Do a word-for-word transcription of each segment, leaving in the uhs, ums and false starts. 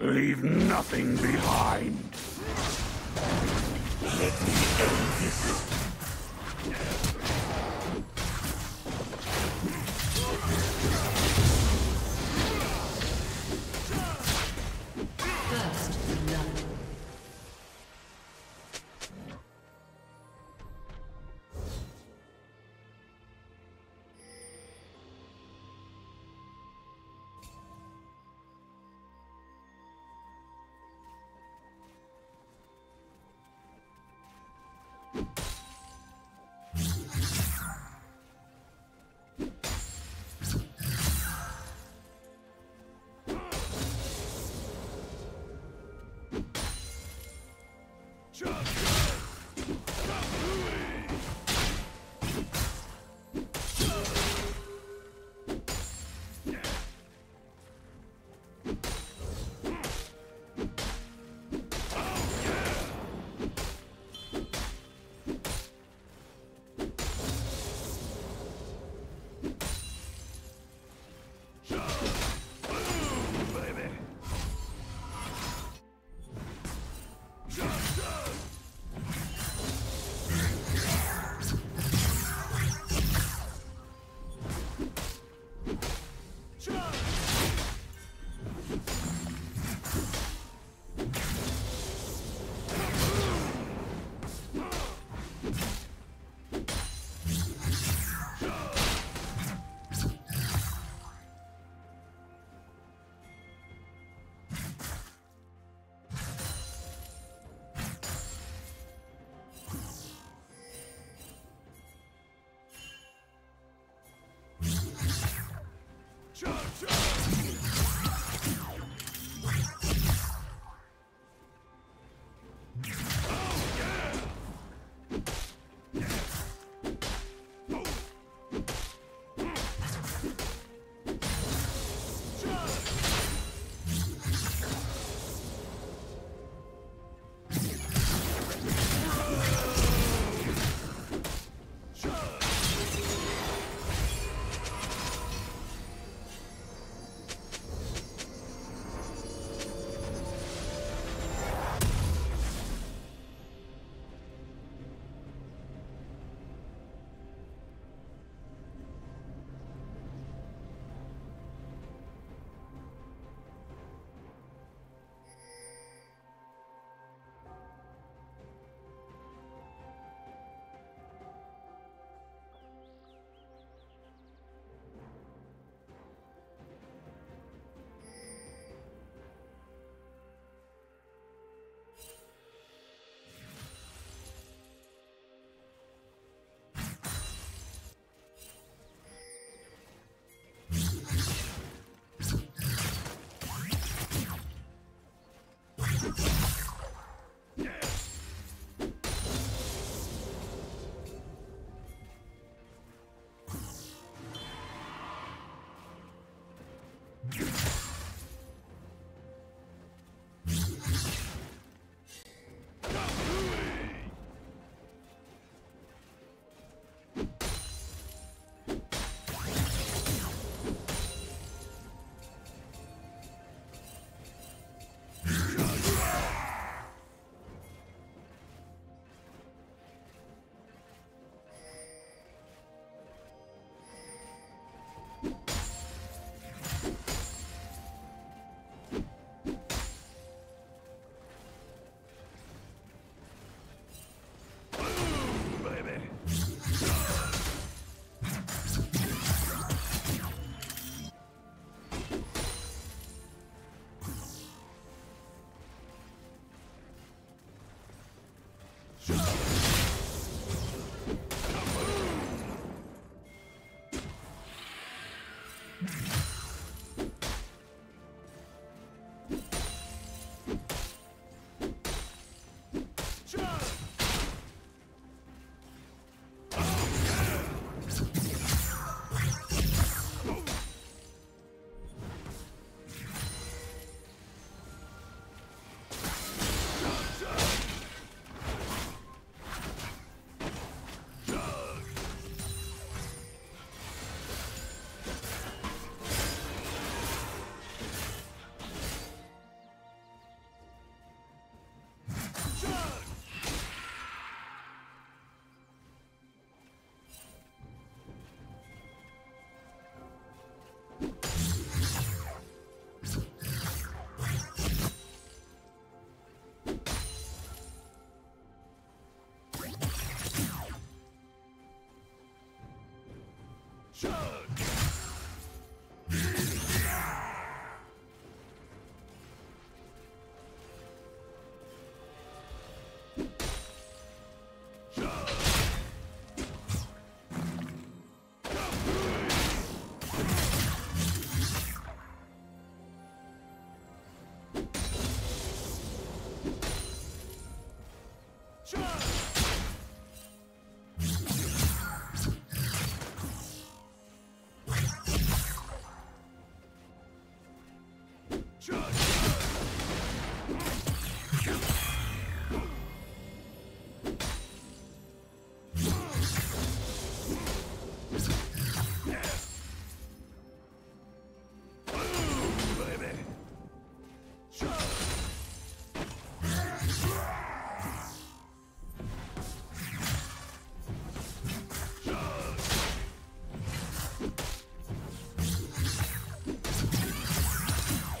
Leave nothing behind. Let me end this.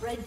Red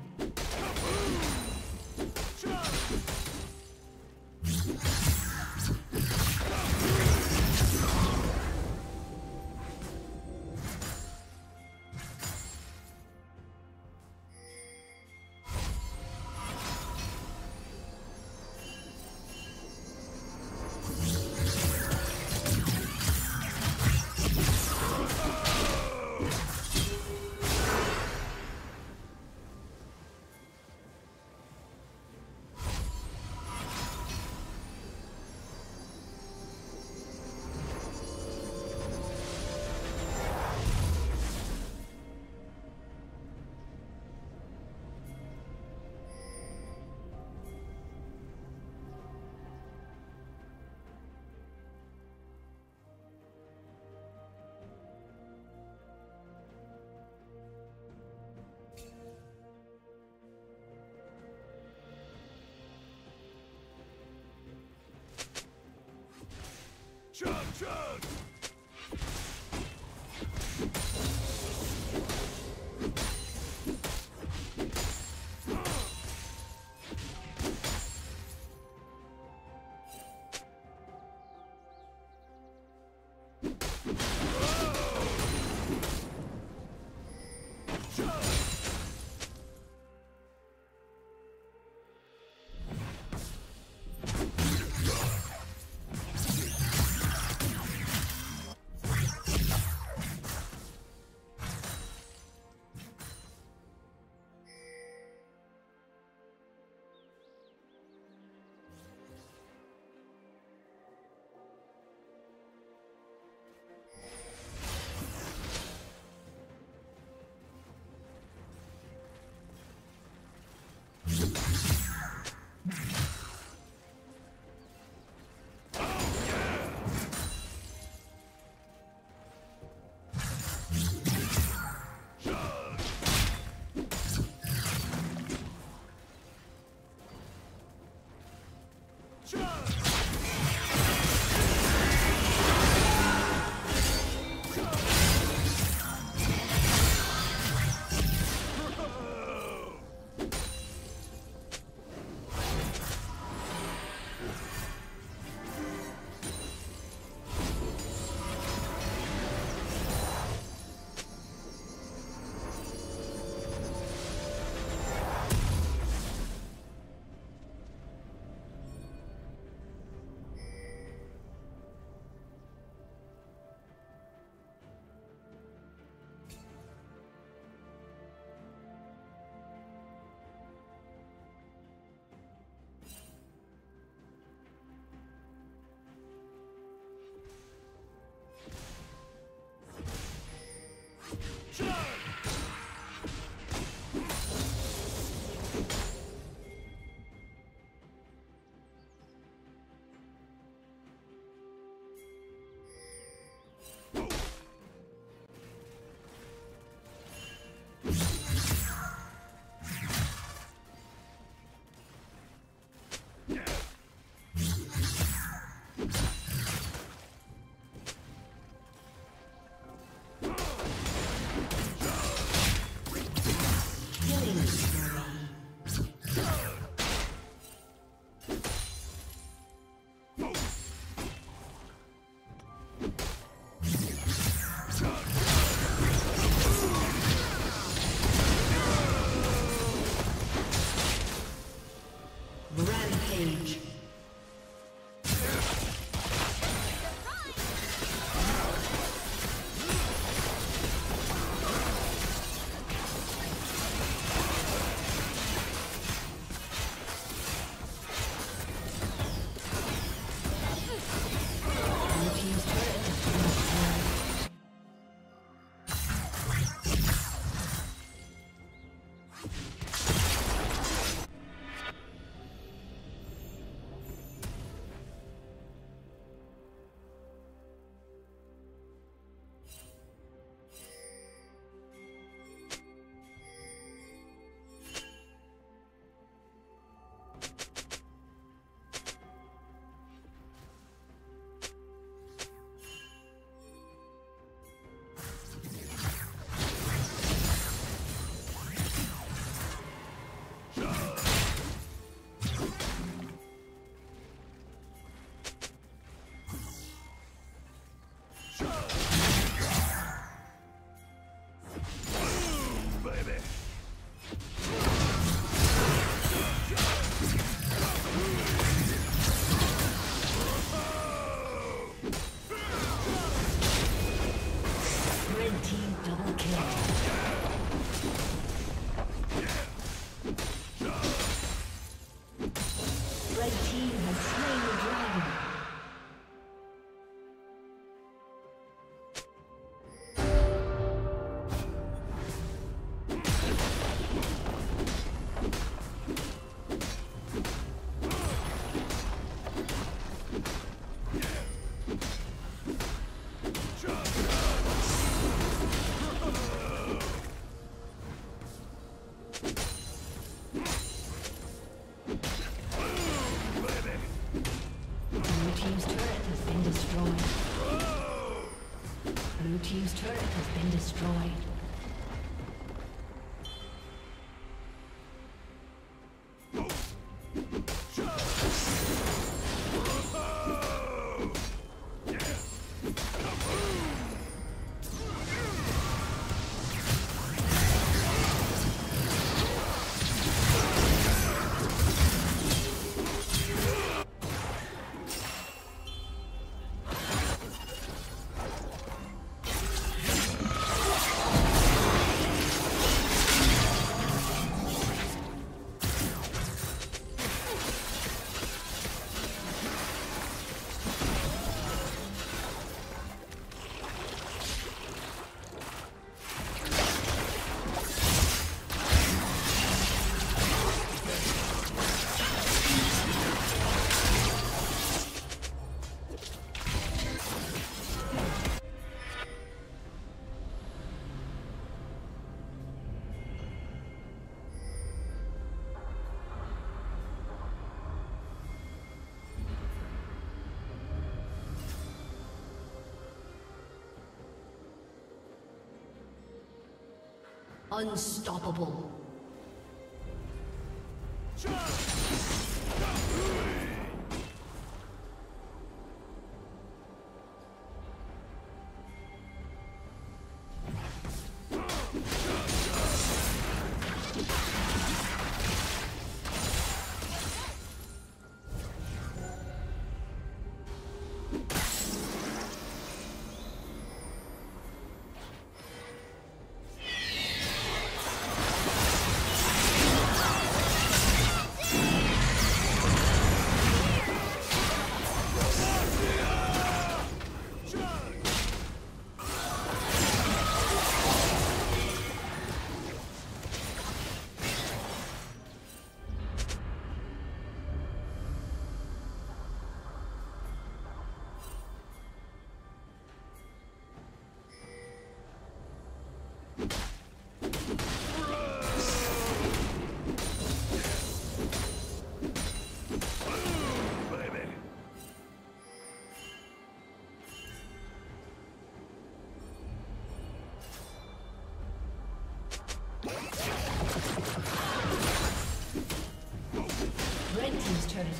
Unstoppable.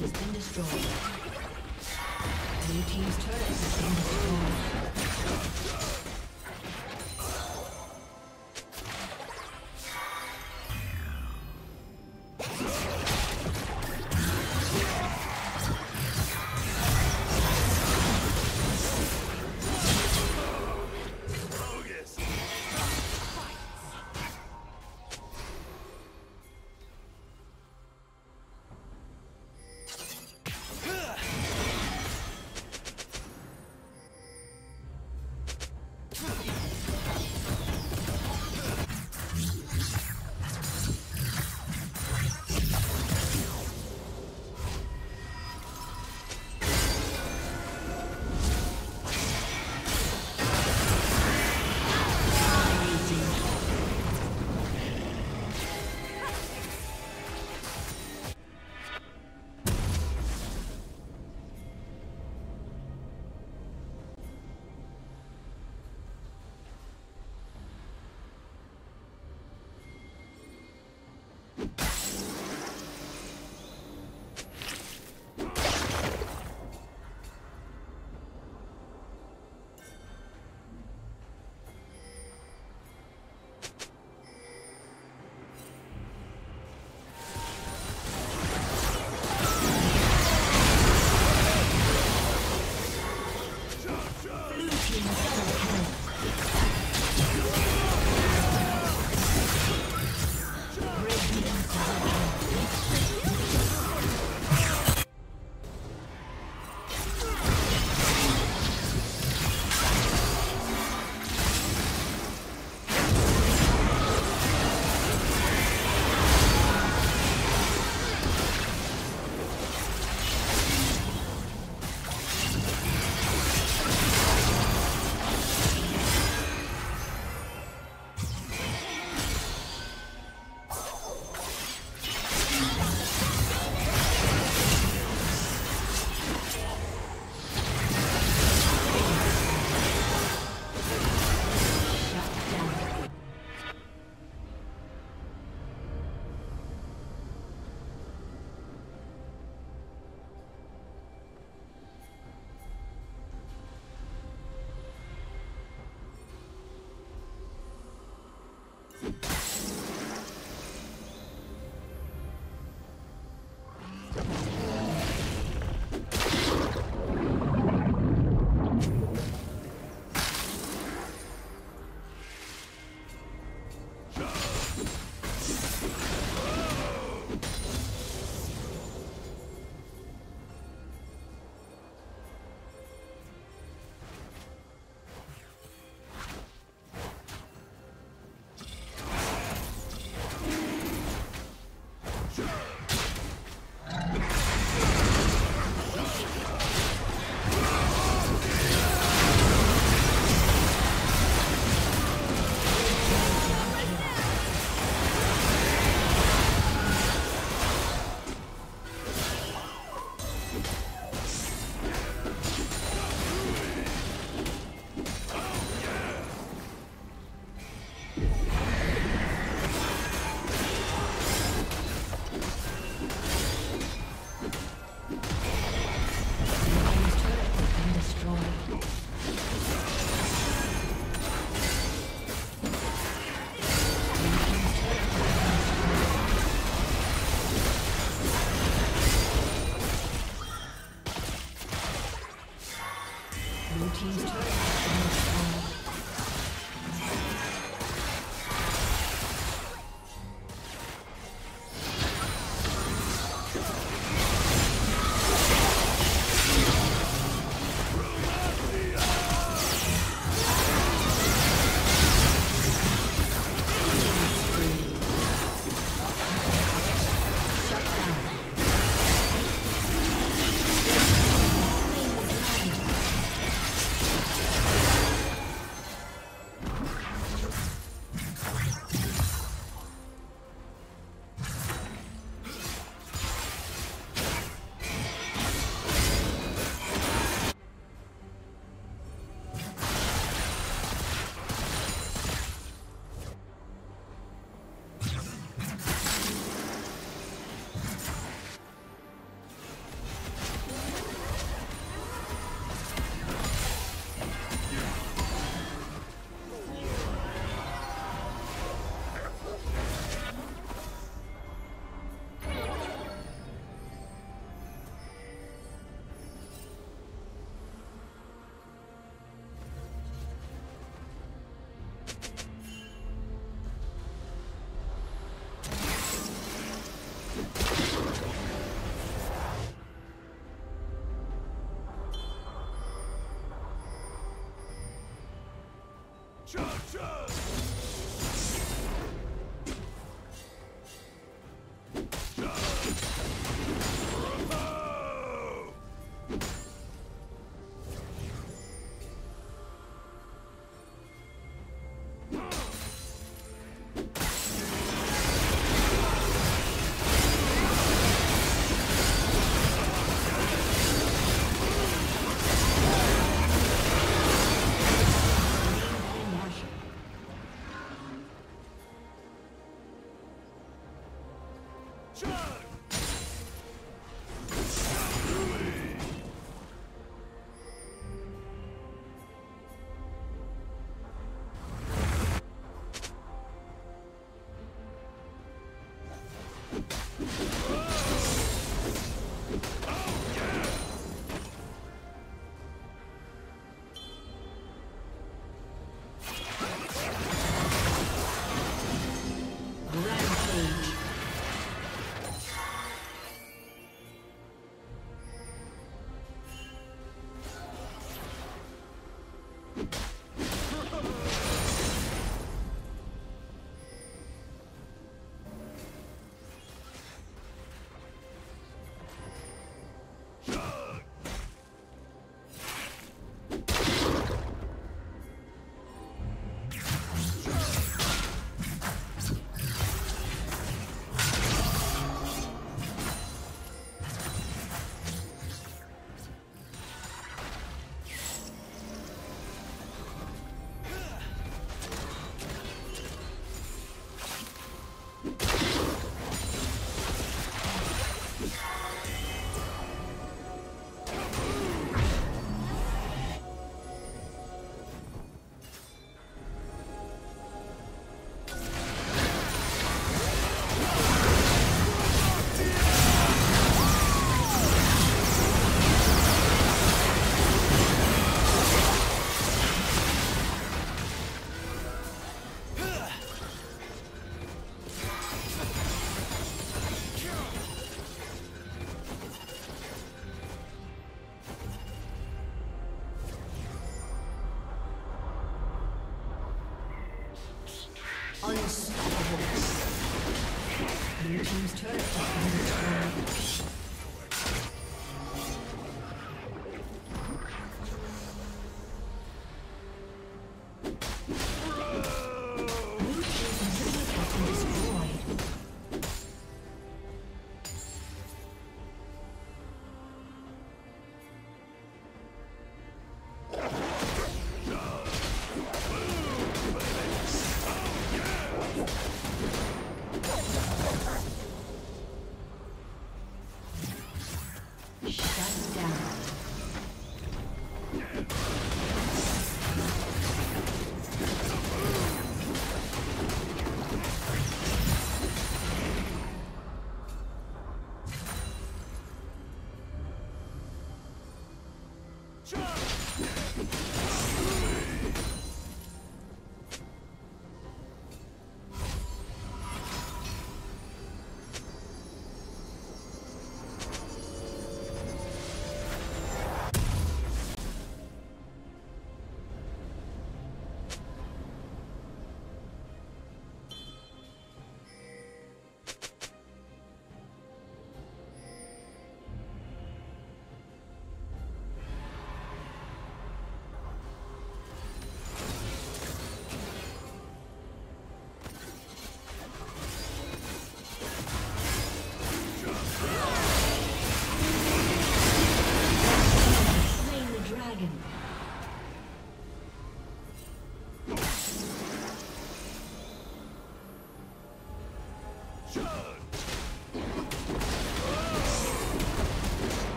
Has been destroyed. Blue team's turret has been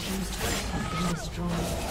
team's turret has been destroyed.